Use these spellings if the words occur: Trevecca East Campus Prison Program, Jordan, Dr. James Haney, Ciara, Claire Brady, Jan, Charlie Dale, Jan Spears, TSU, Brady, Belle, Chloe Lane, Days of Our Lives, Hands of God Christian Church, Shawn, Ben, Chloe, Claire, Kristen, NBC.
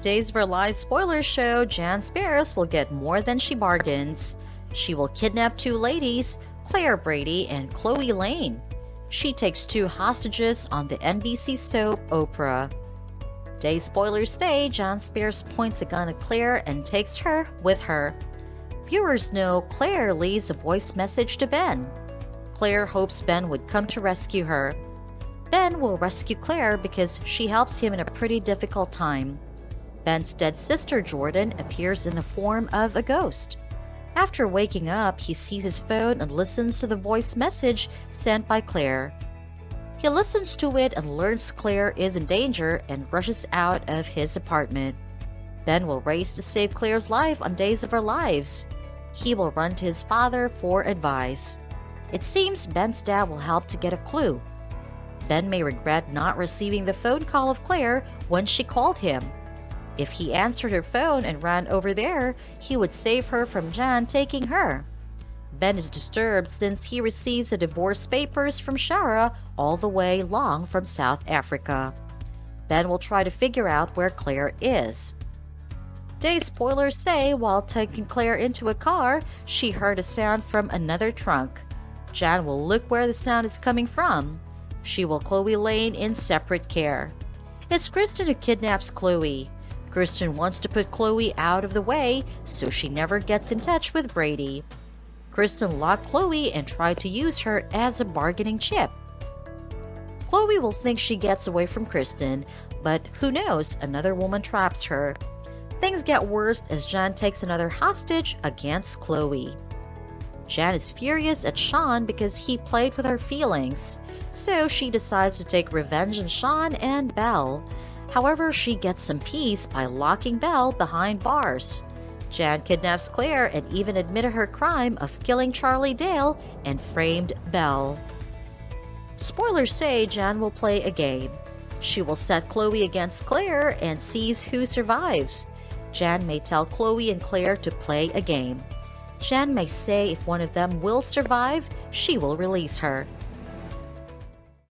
Days of Our Lives spoilers show Jan Spears will get more than she bargains. She will kidnap two ladies, Claire Brady and Chloe Lane. She takes two hostages on the NBC soap Oprah. Day spoilers say Jan Spears points a gun at Claire and takes her with her. Viewers know Claire leaves a voice message to Ben. Claire hopes Ben would come to rescue her. Ben will rescue Claire because she helps him in a pretty difficult time. Ben's dead sister Jordan appears in the form of a ghost. After waking up, he sees his phone and listens to the voice message sent by Claire. He listens to it and learns Claire is in danger and rushes out of his apartment. Ben will race to save Claire's life on Days of Our Lives. He will run to his father for advice. It seems Ben's dad will help to get a clue. Ben may regret not receiving the phone call of Claire when she called him. If he answered her phone and ran over there, he would save her from Jan taking her. Ben is disturbed since he receives the divorce papers from Ciara all the way long from South Africa. Ben will try to figure out where Claire is. Day spoilers say while taking Claire into a car, she heard a sound from another trunk. Jan will look where the sound is coming from. She will Chloe Lane in separate care. It's Kristen who kidnaps Chloe. Kristen wants to put Chloe out of the way so she never gets in touch with Brady. Kristen locked Chloe and tried to use her as a bargaining chip. Chloe will think she gets away from Kristen, but who knows, another woman traps her. Things get worse as Jan takes another hostage against Chloe. Jan is furious at Shawn because he played with her feelings, so she decides to take revenge on Shawn and Belle. However, she gets some peace by locking Belle behind bars. Jan kidnaps Claire and even admitted her crime of killing Charlie Dale and framed Belle. Spoilers say Jan will play a game. She will set Chloe against Claire and sees who survives. Jan may tell Chloe and Claire to play a game. Jan may say if one of them will survive, she will release her.